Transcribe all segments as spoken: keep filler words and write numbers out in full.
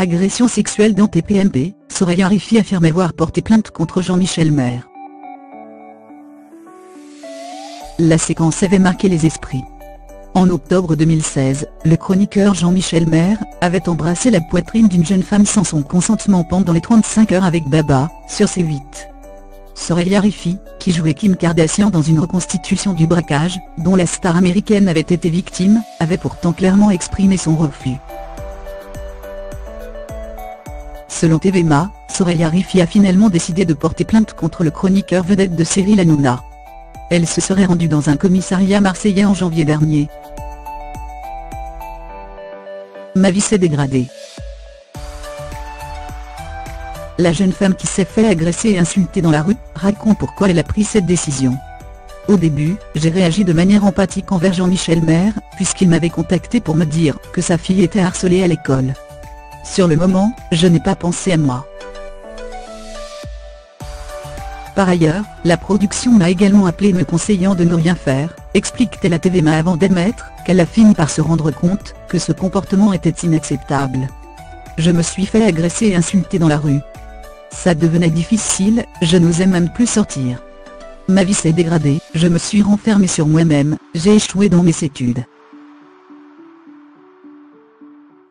Agression sexuelle dans T P M P, Soraya Riffy affirme avoir porté plainte contre Jean-Michel Maire. La séquence avait marqué les esprits. En octobre deux mille seize, le chroniqueur Jean-Michel Maire avait embrassé la poitrine d'une jeune femme sans son consentement pendant les trente-cinq heures avec Baba, sur C huit. Soraya Riffy, qui jouait Kim Kardashian dans une reconstitution du braquage, dont la star américaine avait été victime, avait pourtant clairement exprimé son refus. Selon T V M A, Soraya Riffy a finalement décidé de porter plainte contre le chroniqueur vedette de Cyril Hanouna. Elle se serait rendue dans un commissariat marseillais en janvier dernier. Ma vie s'est dégradée. La jeune femme qui s'est fait agresser et insulter dans la rue, raconte pourquoi elle a pris cette décision. Au début, j'ai réagi de manière empathique envers Jean-Michel Maire, puisqu'il m'avait contacté pour me dire que sa fille était harcelée à l'école. Sur le moment, je n'ai pas pensé à moi. Par ailleurs, la production m'a également appelé me conseillant de ne rien faire, explique-t-elle à T V M A avant d'émettre, qu'elle a fini par se rendre compte que ce comportement était inacceptable. Je me suis fait agresser et insulter dans la rue. Ça devenait difficile, je n'osais même plus sortir. Ma vie s'est dégradée, je me suis renfermée sur moi-même, j'ai échoué dans mes études.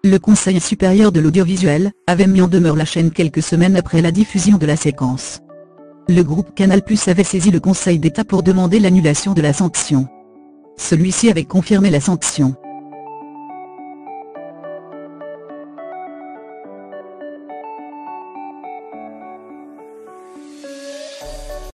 Le Conseil supérieur de l'audiovisuel avait mis en demeure la chaîne quelques semaines après la diffusion de la séquence. Le groupe Canal Plus avait saisi le Conseil d'État pour demander l'annulation de la sanction. Celui-ci avait confirmé la sanction.